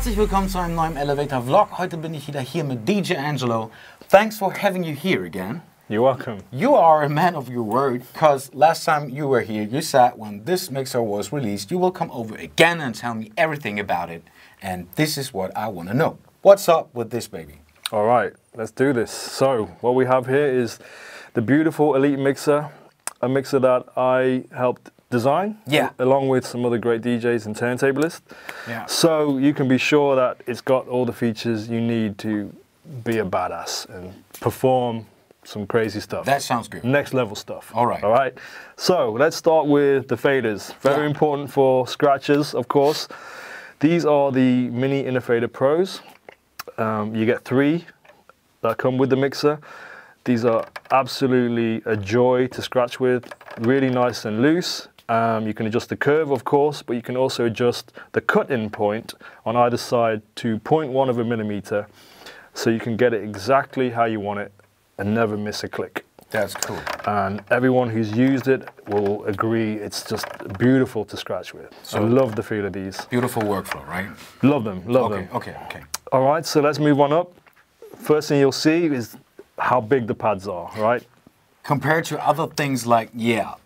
Herzlich willkommen zu einem neuen Elevator Vlog. Heute bin ich wieder hier mit DJ Angelo. Thanks for having you here again. You're welcome. You are a man of your word, because last time you were here, you said when this mixer was released, you will come over again and tell me everything about it. And this is what I want to know. What's up with this baby? All right, let's do this. So what we have here is the beautiful Elite mixer, a mixer that I helped design, along with some other great DJs and turntablists. Yeah. So you can be sure that it's got all the features you need to be a badass and perform some crazy stuff. That sounds good. Next level stuff. All right. All right. So let's start with the faders. Very important for scratches, of course. These are the Mini Inner Fader Pros. You get 3 that come with the mixer. These are absolutely a joy to scratch with. Really nice and loose. You can adjust the curve, of course, but you can also adjust the cut-in point on either side to 0.1 of a millimeter, so you can get it exactly how you want it and never miss a click. That's cool. And everyone who's used it will agree it's just beautiful to scratch with. So I love the feel of these. Beautiful workflow, right? Love them, love them. Okay, okay, okay. All right, so let's move on up. First thing you'll see is how big the pads are, right? Compared to other things like,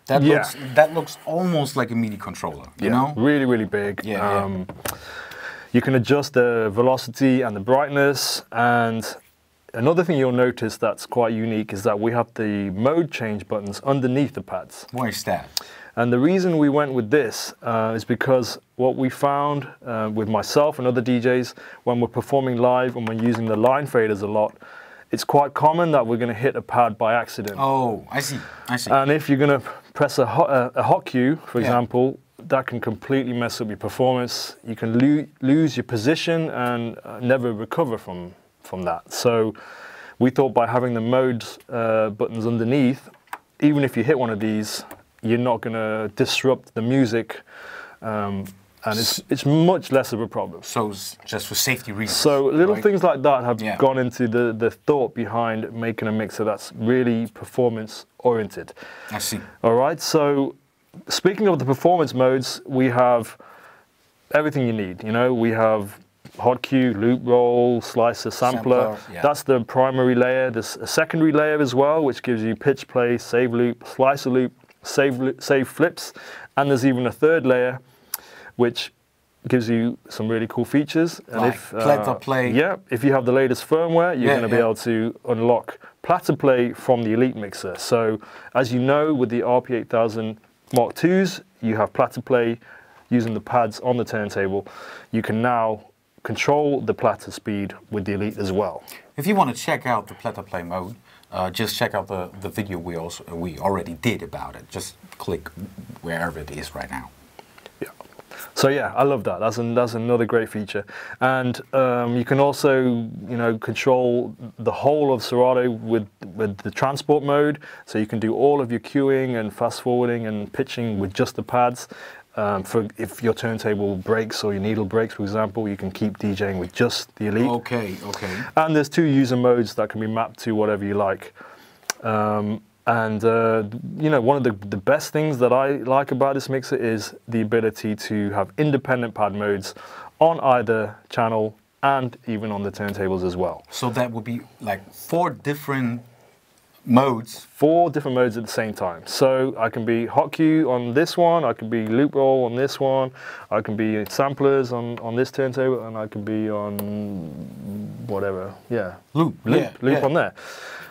that looks almost like a MIDI controller, you know? Really, really big. Yeah, You can adjust the velocity and the brightness. And another thing you'll notice that's quite unique is that we have the mode change buttons underneath the pads. Why is that? And the reason we went with this is because what we found with myself and other DJs, when we're performing live and we're using the line faders a lot, it's quite common that we're going to hit a pad by accident. Oh, I see, I see. And if you're going to press a hot cue, for example, that can completely mess up your performance. You can lose your position and never recover from that. So we thought by having the mode buttons underneath, even if you hit one of these, you're not going to disrupt the music. And it's much less of a problem. So just for safety reasons. So little things like that have gone into the thought behind making a mixer that's really performance oriented. I see. All right, so speaking of the performance modes, we have everything you need. You know, we have hot cue, loop roll, slicer, sampler. That's the primary layer. There's a secondary layer as well, which gives you pitch, play, save loop, slicer loop, save flips. And there's even a third layer, which gives you some really cool features. And like if, platter play. Yeah, if you have the latest firmware, you're going to be able to unlock platter play from the Elite mixer. So as you know, with the RP8000 Mark IIs, you have platter play using the pads on the turntable. You can now control the platter speed with the Elite as well. If you want to check out the platter play mode, just check out the video we already did about it. Just click wherever it is right now. So yeah, I love that. That's another great feature. And you can also, you know, control the whole of Serato with the transport mode. So you can do all of your cueing and fast forwarding and pitching with just the pads. For if your turntable breaks or your needle breaks, for example, you can keep DJing with just the Elite. Okay, okay. And there's 2 user modes that can be mapped to whatever you like. And you know, one of the best things that I like about this mixer is the ability to have independent pad modes on either channel and even on the turntables as well. So that would be like 4 different modes? 4 different modes at the same time. So I can be hot cue on this one, I can be loop roll on this one, I can be samplers on this turntable, and I can be on whatever, loop on there.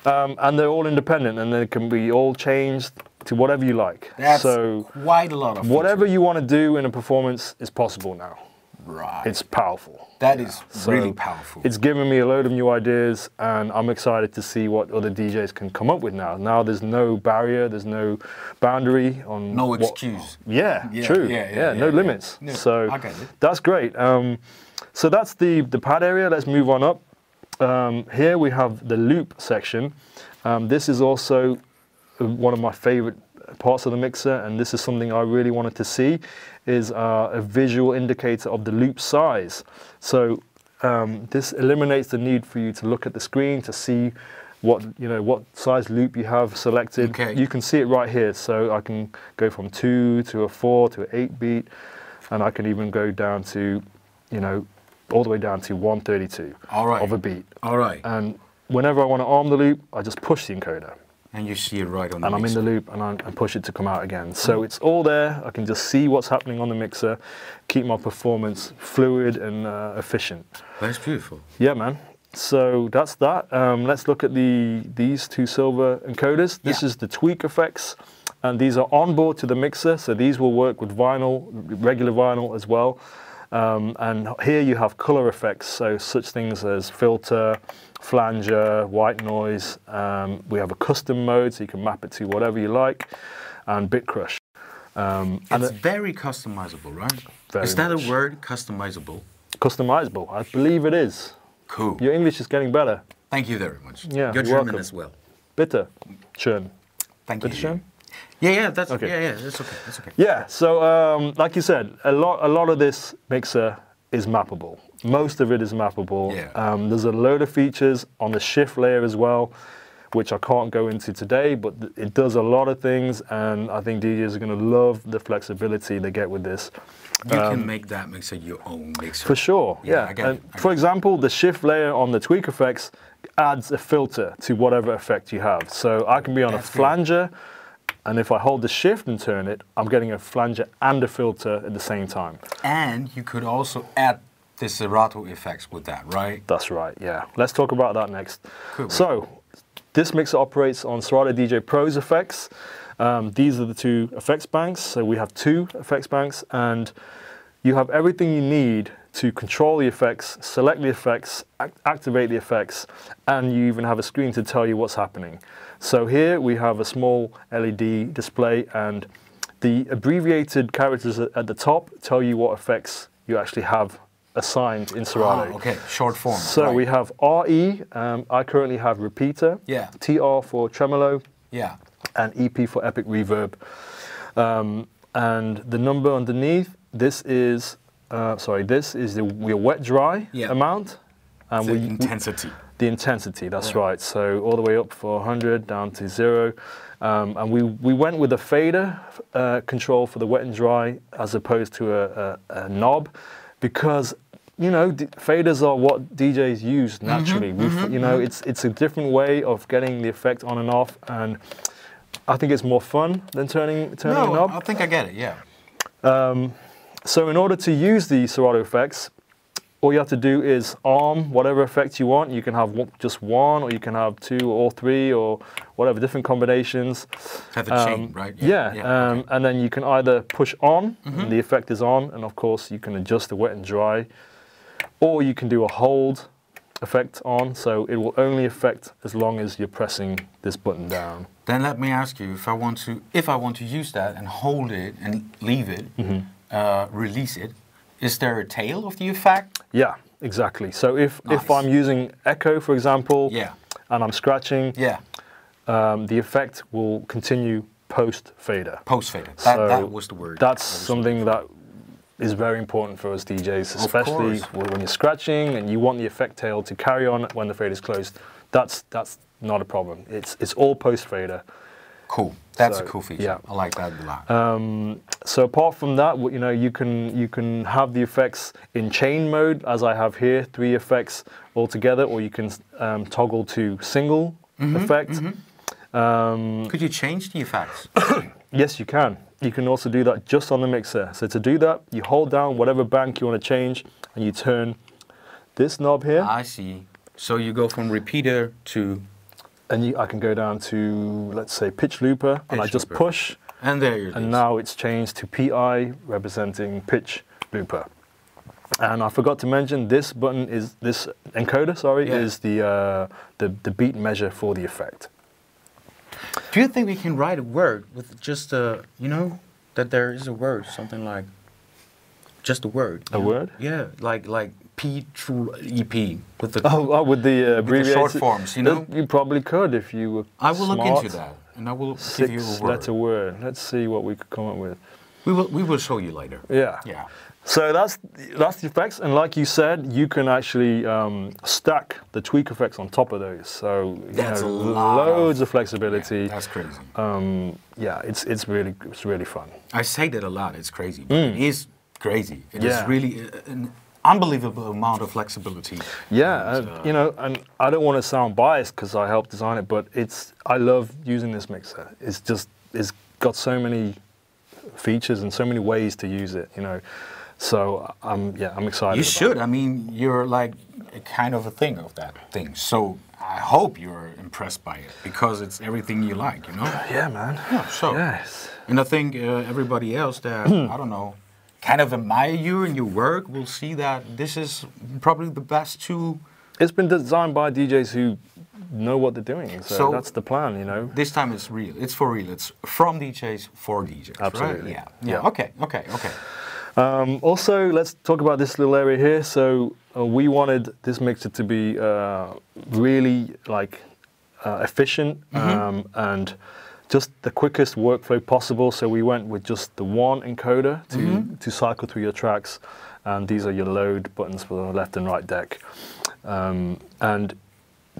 And they're all independent, and they can be all changed to whatever you like. That's so quite a lot of whatever you want to do in a performance is possible now. Right. It's powerful. That is really powerful. It's given me a load of new ideas, and I'm excited to see what other DJs can come up with now. Now there's no barrier, there's no boundary on no excuse. No limits. No, so I get it. That's great. So that's the pad area. Let's move on up. Here we have the loop section. This is also one of my favorite parts of the mixer, and this is something I really wanted to see, is a visual indicator of the loop size. So this eliminates the need for you to look at the screen to see what size loop you have selected. Okay. You can see it right here, so I can go from 2 to a 4 to an 8 beat, and I can even go down to, you know, all the way down to 132 of a beat. All right. And whenever I want to arm the loop, I just push the encoder. And you see it right on the mixer. And I'm in the loop and I push it to come out again. So it's all there. I can just see what's happening on the mixer, keep my performance fluid and efficient. That's beautiful. Yeah, man. So that's that. Let's look at these two silver encoders. This is the tweak effects, and these are onboard to the mixer. So these will work with vinyl, regular vinyl as well. And here you have color effects, so such things as filter, flanger, white noise. We have a custom mode, so you can map it to whatever you like, and bit crush. And it's very customizable, right? Very is that much. A word, customizable? Customizable, I believe it is. Cool. Your English is getting better. Thank you very much. Yeah, your German welcome. As well. Bitte schön. Thank Bitte you. Schön? Yeah, yeah, that's okay. Yeah, yeah, that's okay. That's okay. Yeah. So, like you said, a lot of this mixer is mappable. Most of it is mappable. Yeah. There's a load of features on the shift layer as well, which I can't go into today, but it does a lot of things, and I think DJs are going to love the flexibility they get with this. You can make that mixer your own mixer. For sure, yeah. For example, the shift layer on the tweak effects adds a filter to whatever effect you have. So I can be on a flanger, and if I hold the shift and turn it, I'm getting a flanger and a filter at the same time. And you could also add the Serato effects with that, right? That's right, yeah. Let's talk about that next. Cool. So, this mixer operates on Serato DJ Pro's effects. These are the two effects banks, so we have two effects banks, and you have everything you need to control the effects, select the effects, activate the effects, and you even have a screen to tell you what's happening. So here we have a small LED display, and the abbreviated characters at the top tell you what effects you actually have assigned in Serato. Oh, okay, short form. So we have RE, I currently have repeater, TR for tremolo, and EP for epic reverb. And the number underneath, this is your wet dry amount. And the intensity. The intensity, that's right. So all the way up for 100, down to 0. And we went with a fader control for the wet and dry as opposed to a knob, because you know, faders are what DJs use naturally. You know, it's a different way of getting the effect on and off, and I think it's more fun than turning a knob. I think I get it. Yeah. So in order to use the Serato effects, all you have to do is arm whatever effect you want. You can have just one, or you can have two, or three, or whatever different combinations. Have a chain, right? Yeah. And then you can either push on, and the effect is on, and of course you can adjust the wet and dry. Or you can do a hold effect on, so it will only affect as long as you're pressing this button down. Then let me ask you, if I want to use that and hold it and leave it, release it, is there a tail of the effect? Yeah, exactly. So if I'm using echo, for example, and I'm scratching, the effect will continue post fader. Post fader. That was the word. That's something that is very important for us DJs, especially when you're scratching and you want the effect tail to carry on when the fader is closed. That's not a problem. It's all post fader. Cool. That's a cool feature. Yeah. I like that a lot. So apart from that, you know, you can have the effects in chain mode, as I have here, 3 effects all together, or you can toggle to single effect. Could you change the effects? Yes, you can. You can also do that just on the mixer. So to do that, you hold down whatever bank you want to change, and you turn this knob here. I see. So you go from repeater to... And I can go down to, let's say, pitch looper, and I just push. And there you go. And now it's changed to PI, representing pitch looper. And I forgot to mention, this encoder is the beat measure for the effect. Do you think we can write a word with just a, you know, that there is a word, something like, just a word? A word? Yeah, like P through EP. With the, with the abbreviated short forms, you know? You probably could if you were smart. I will look into that, and I will give you a word. 6-letter word. Let's see what we could come up with. We will show you later. Yeah. Yeah. So that's the effects, and like you said, you can actually stack the tweak effects on top of those. So loads of flexibility. Yeah, that's crazy. Yeah, it's really fun. I say that a lot. It's crazy. But it is crazy. It is really an unbelievable amount of flexibility. Yeah, and, you know, and I don't want to sound biased because I helped design it, but it's, I love using this mixer. It's just, it's got so many features and so many ways to use it, you know. So I'm excited. You should. I mean, you're like a kind of a thing of that thing. So I hope you're impressed by it because it's everything you like, you know. Yeah, man. Yeah. So yes. And I think everybody else that I don't know, kind of admire you and your work will see that this is probably the best tool. It's been designed by DJs who know what they're doing. So that's the plan, you know. This time it's real. It's for real. It's from DJs for DJs. Absolutely. Right? Yeah. Yeah. Okay. Okay. Okay. Also, let's talk about this little area here. So we wanted this mixer to be really like efficient and just the quickest workflow possible. So we went with just the one encoder to cycle through your tracks. And these are your load buttons for the left and right deck. And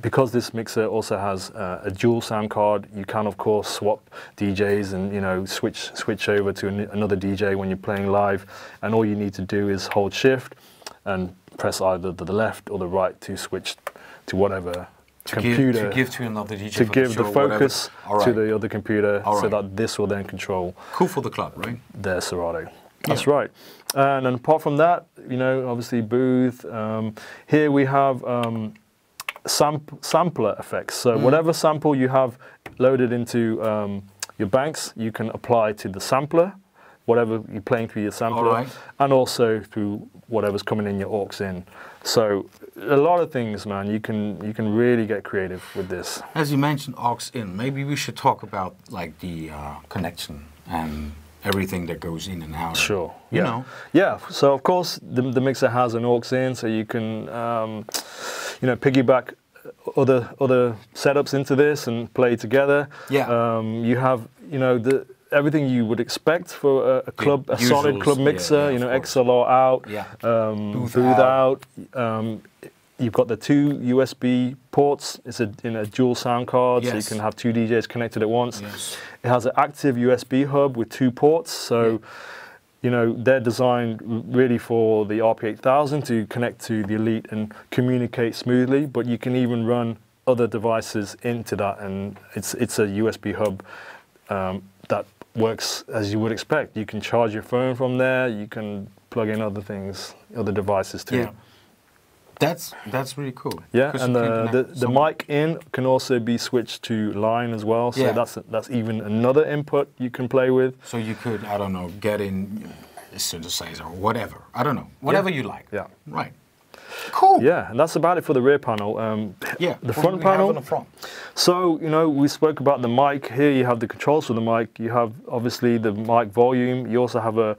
because this mixer also has a dual sound card, you can of course swap DJs and, you know, switch over to another DJ when you're playing live, and all you need to do is hold shift and press either the left or the right to switch to whatever computer. To give to another DJ. To give the focus to the other computer so that this will then control. Cool for the club, right? Their Serato. That's right. And apart from that, you know, obviously booth. Here we have sampler effects. So whatever sample you have loaded into your banks, you can apply to the sampler, whatever you're playing through your sampler, and also through whatever's coming in your aux in. So a lot of things, man. You can really get creative with this. As you mentioned aux in, maybe we should talk about like the connection and everything that goes in and out. Sure. Yeah. You know. Yeah. So of course the mixer has an aux in, so you can you know, piggyback other setups into this and play together. Yeah. You have, you know, the everything you would expect for a club, a solid club mixer. Yeah, you know, XLR out, booth out. You've got the two USB ports. It's in a dual sound card, so you can have two DJs connected at once. Yes. It has an active USB hub with two ports, so you know, they're designed really for the RP8000 to connect to the Elite and communicate smoothly, but you can even run other devices into that, and it's a USB hub that works as you would expect. You can charge your phone from there, you can plug in other things, other devices too. Yeah. That's really cool. Yeah, and the mic in can also be switched to line as well. So that's even another input you can play with. So you could, I don't know, get in a synthesizer or whatever. I don't know, whatever you like. Yeah. Right. Cool. Yeah, and that's about it for the rear panel. The front panel. On the front? So, you know, we spoke about the mic. Here you have the controls for the mic. You have obviously the mic volume. You also have a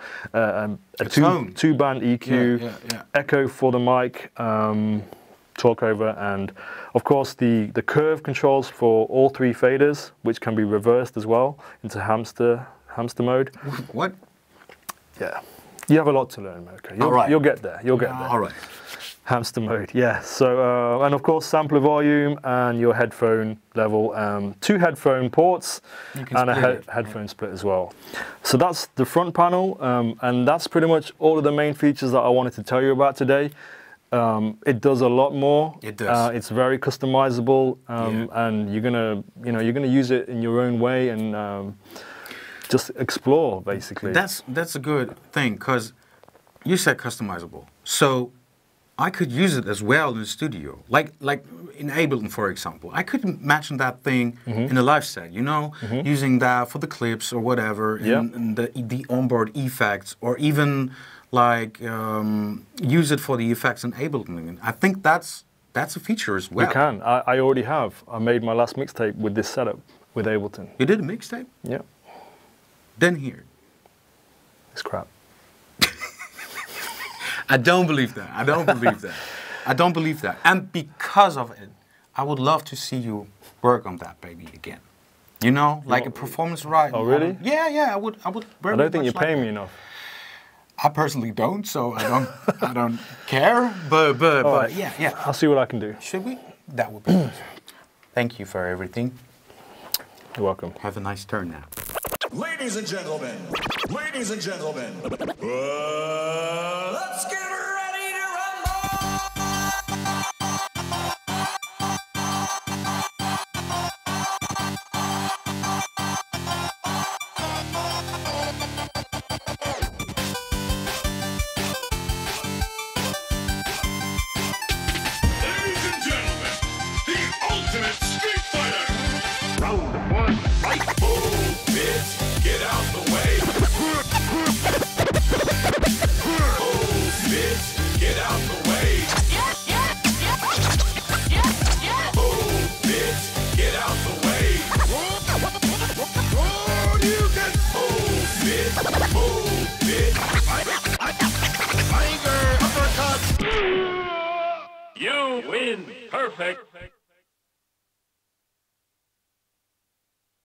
two-band EQ, echo for the mic, talkover, and of course the curve controls for all three faders, which can be reversed as well into hamster mode. What? Yeah. You have a lot to learn, America. You'll get there. You'll get there. All right. Hamster mode, yeah. So, and of course, sampler volume and your headphone level. Two headphone ports and a headphone split as well. So that's the front panel, and that's pretty much all of the main features that I wanted to tell you about today. It does a lot more. It does. It's very customizable, and you're gonna use it in your own way and just explore basically. That's a good thing because you said customizable, so I could use it as well in the studio, like in Ableton, for example. I could imagine that thing in a live set, you know, using that for the clips or whatever, and the onboard effects, or even like use it for the effects in Ableton. I think that's a feature as well. You can. I already have. I made my last mixtape with this setup with Ableton. You did a mixtape? Yeah. Then here. It's crap. I don't believe that. I don't believe that. I don't believe that. And because of it, I would love to see you work on that baby again. You know, like a performance ride. Oh, really? Yeah. I would. I don't think you pay me enough. I personally don't, so I don't. I don't care. But yeah. I'll see what I can do. Should we? That would be nice. Thank you for everything. You're welcome. Have a nice turn now. Ladies and gentlemen, let's get ready to rock! You win. Perfect.